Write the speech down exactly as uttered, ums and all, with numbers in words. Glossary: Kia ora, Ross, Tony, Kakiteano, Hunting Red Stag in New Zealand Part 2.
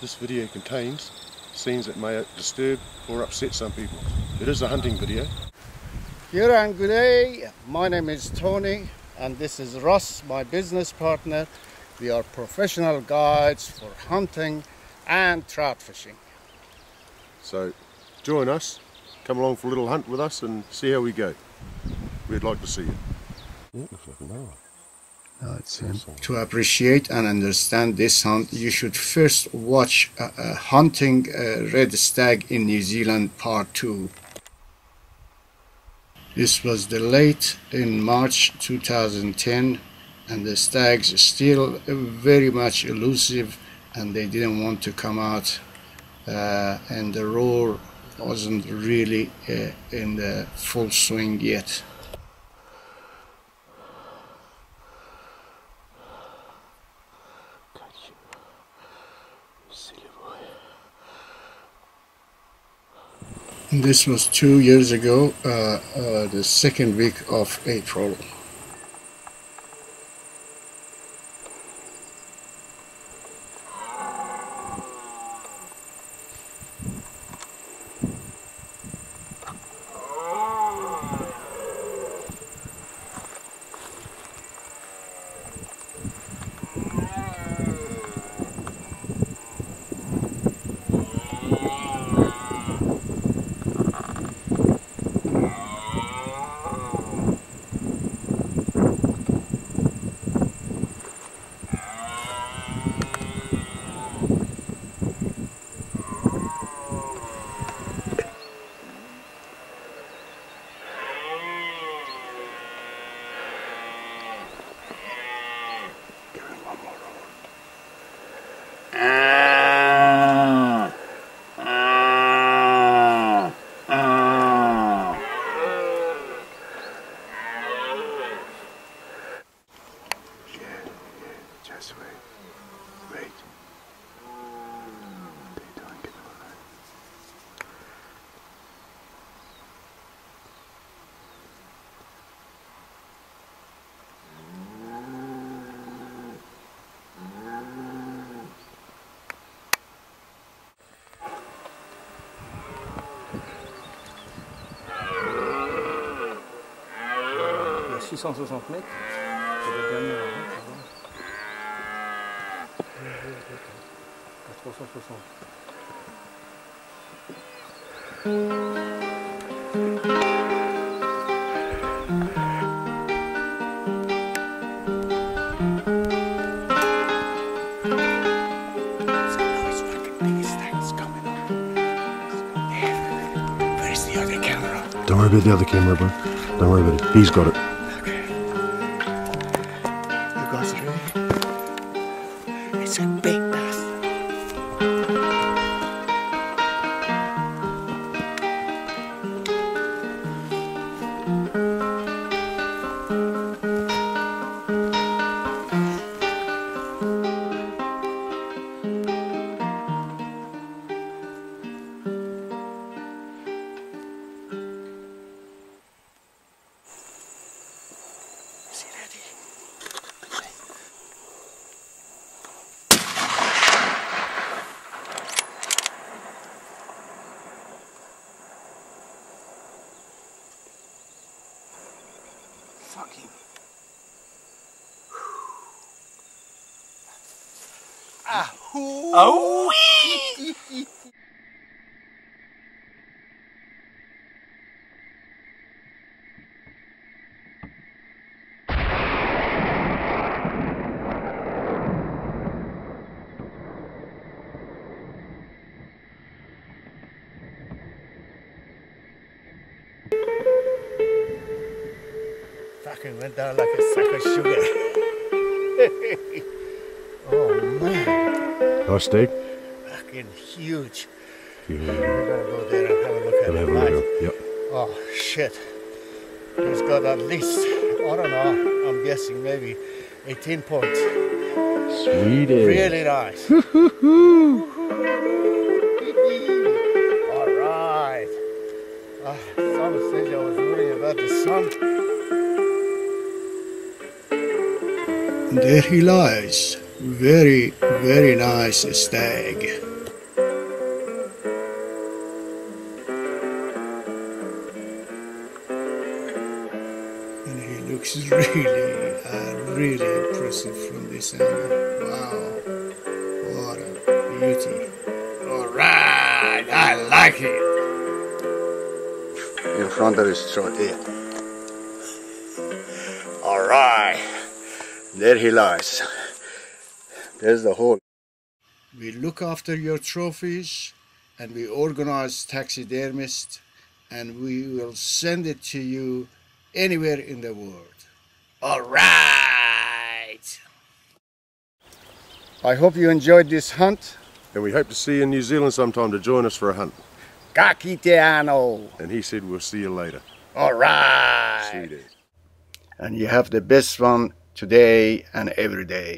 This video contains scenes that may disturb or upset some people. It is a hunting video. Kia ora and good day. My name is Tony and this is Ross, my business partner. We are professional guides for hunting and trout fishing. So join us, come along for a little hunt with us and see how we go. We'd like to see you. Yeah, looks like another one. No, it's him. To appreciate and understand this hunt, you should first watch uh, uh, Hunting uh, Red Stag in New Zealand Part two. This was delayed in March two thousand ten, and the stags are still very much elusive, and they didn't want to come out, uh, and the roar wasn't really uh, in the full swing yet. This was two years ago, uh, uh, the second week of April. six cent soixante mètres. trois cent soixante. Don't worry about the other camera, bro. Don't worry about it. He's got it. It's a big bass. See that? Fucking. Ah, oh, wee! Fucking went down like a sack of sugar. Oh man. Nice steak. Fucking huge. Huge. We're going to go there and have a look at it. Right? Yep. Oh shit. He's got at least, I don't know, I'm guessing maybe eighteen points. Sweet. Really nice. Alright. Uh, someone said I was worried about the sun. There he lies, very, very nice stag. impressive from this angle. Wow, what a beauty. Alright, I like it. In front of his throat here. Alright, there he lies. There's the hole. We look after your trophies, and we organize taxidermists, and we will send it to you anywhere in the world. All right! I hope you enjoyed this hunt. And we hope to see you in New Zealand sometime to join us for a hunt. Kakiteano! And he said we'll see you later. All right! See you there. And you have the best one today and every day.